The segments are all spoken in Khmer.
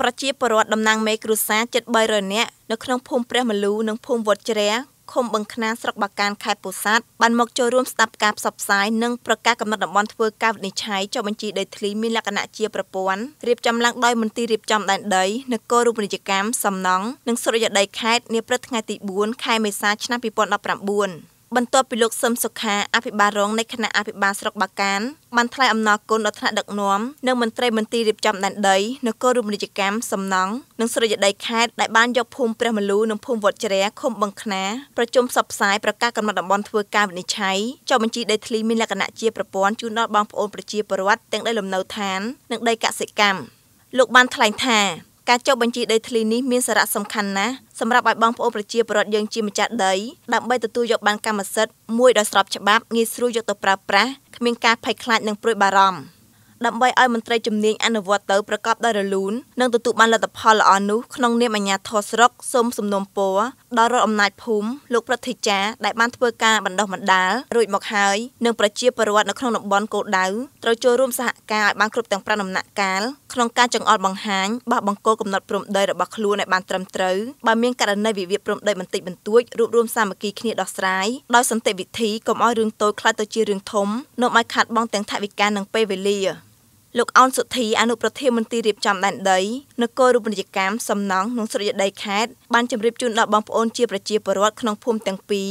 ប្រជាពលរដ្ឋតំណាងមេគ្រួសារជិត300នាក់នៅក្នុងភូមិព្រះមលូនិងភូមិវត្តជ្រះឃុំបឹងខ្នារស្រុកបាកានខេត្តពោធិ៍សាត់បានមកចូលរួមស្ដាប់ការផ្សព្វផ្សាយនិងប្រកាសកំណត់តំបន់ធ្វើការវិនិច្ឆ័យចុះបញ្ជីដីធ្លីមានលក្ខណៈជាប្រព័ន្ធរៀបចំឡើងដោយមន្ទីររៀបចំដែនដីនគររូបនីយកម្មសំណង់និងសុរិយោដីខេត្តនាព្រឹកថ្ងៃទី4ខែមេសាឆ្នាំ2019បន្ទាប់ពីលោកសឹមសុខាអភិបាលរងនៃគណៈអភិបាលស្រុកបាកានបានថ្លែងអំណរគុណដល់ថ្នាក់ដឹកនាំនិងមន្ត្រីមន្ទីររៀបចំដែនដីនគររូបនីយកម្មសំណង់និងសុរិយោដីខេត្តដែលបានយកភូមិព្រះមលូនិងភូមិវត្តជ្រះឃុំបឹងខ្នារប្រជុំផ្សព្វផ្សាយប្រកាសកំណត់តំបន់ធ្វើការវិនិច្ឆ័យចុះបញ្ជីដីធ្លីមានលក្ខណៈជាប្រព័ន្ធជូនដល់បងប្អូនប្រជាពលរដ្ឋទាំងដីលំនៅឋាននិងដីកសិកម្មលោកបានថ្លែងថាការចុះបញ្ជីដីធ្លីនេះមានសារៈសំខាន់ណាស់សម្រាប់ឲ្យបងប្អូនប្រជាពលរដ្ឋយើងជាម្ចាស់ដីដើម្បីទទួលយកបានកម្មសិទ្ធិមួយដោយស្របច្បាប់ងាយស្រួលយកទៅប្រើប្រាស់គ្មានការភ័យខ្លាចនិងព្រួយបារម្ភដើម្បីឲ្យមន្ត្រីជំនាញអនុវត្តទៅប្រកបដោយរលូននិងទទួលបានលទ្ធផលល្អនោះក្នុងនាមអាជ្ញាធរស្រុកសូមសំណូមពរដល់រដ្ឋអំណាចភូមិលោកប្រតិចារដែលបានធ្វើការបណ្ដុះបណ្ដាលរួចមកហើយនិងប្រជាពលរដ្ឋនៅក្នុងតំបន់គោលដៅត្រូវចូលរួមសហការឲ្យបានគ្រប់ទាំង5ដំណាក់កាលក្នុងការចង្អុលបង្ហាញបោះបង្គោលកំណត់ព្រំដីរបស់ខ្លួនឲ្យបានត្រឹមត្រូវបើមានករណីវិវាទព្រំដីបន្តិចបន្តួចរួបរวมសាមគ្គីគ្នាដោះស្រាយដោយសន្តិវិធីកុំឲ្យរឿងតូចក្លាយទៅជារឿងធំនាំឲ្យខាតបង់ទាំងថវិកានិងពេលវេលាលោកអោនសុធីអនុប្រធានមន្ទីររៀបចំដែនដីនគររូបនីយកម្មសំណង់និងសុរិយោដីខេត្តបានជម្រាបជូនដល់បងប្អូនជាប្រជាពលរដ្ឋក្នុងភូមិទាំងពីរ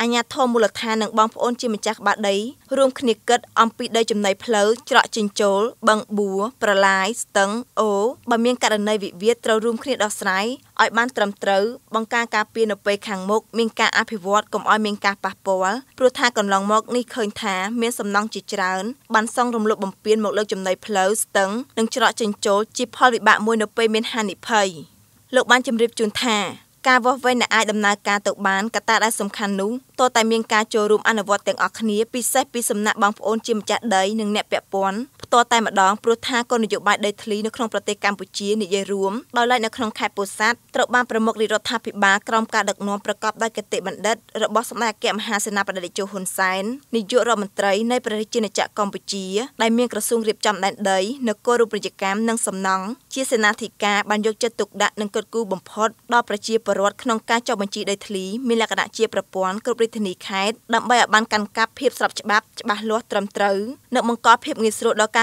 អាជ្ញាធរមូលដ្ឋាននិងបងប្អូនជាម្ចាស់ក្បាលដីរួមគ្នាគិតអំពីដីចំណីផ្លូវច្រកចេញចូលបឹងបួរប្រឡាយស្ទឹងអូបើមានករណីវិវាទត្រូវរួមគ្នាដោះស្រាយឲ្យបានត្រឹមត្រូវបង្ការការពារនៅពេលខាងមុខមានការអភិវឌ្ឍកុំឲ្យមានការប៉ះពាល់ព្រោះថាកន្លងមកនេះឃើញថាមានសំណង់ជាច្រើនបានសង់រំលោភបំពានមកលើចំណីផ្លូវស្ទឹងនិងច្រកចេញចូលជាផលវិបាកមួយនៅពេលមានហានិភ័យលោកបានជម្រាបជូនថាការវាស់វែងដែលអាចដំណើរការទៅបានកត្តាដែលសំខាន់នោះតើតែមានការចូលរួមអនុវត្តទាំងអស់គ្នាពិសេសពីសំណាក់បងប្អូនជាម្ចាស់ដីនិងអ្នកពាក់ព័ន្ធផ្ទាល់តែម្ដងព្រោះថាគោលនយោបាយដីធ្លីនៅក្នុងប្រទេសកម្ពុជានិយាយរួមដោយឡែកនៅក្នុងខេត្តពោធិ៍សាត់ត្រូវបានប្រមុខរាជរដ្ឋាភិបាលក្រោមការដឹកនាំប្រកបដោយគតិបណ្ឌិតរបស់សម្ដេចអគ្គមហាសេនាបតីជហ៊ុនសែននាយករដ្ឋមន្ត្រីនៃព្រះរាជាណាចក្រកម្ពុជាដែលមានក្រសួងរៀបចំដែនដីនគររូបនីយកម្មនិងសំណង់ជាសេនាធិការបានយកចិត្តទុកដាក់និងកត់គូបំផុតដល់ប្រជាពលរដ្ឋក្នុងការចុះបញ្ជីដីធ្លីមានលក្ខណៈជាប្រព័ន្ធគ្រប់រាជធានីខេត្តដើម្បីឲ្យបានកាន់កាប់ភាពស្របច្បាប់ច្បាស់លាស់ត្រឹមត្រូវនិងបង្កភាពងាយស្រួលដល់កា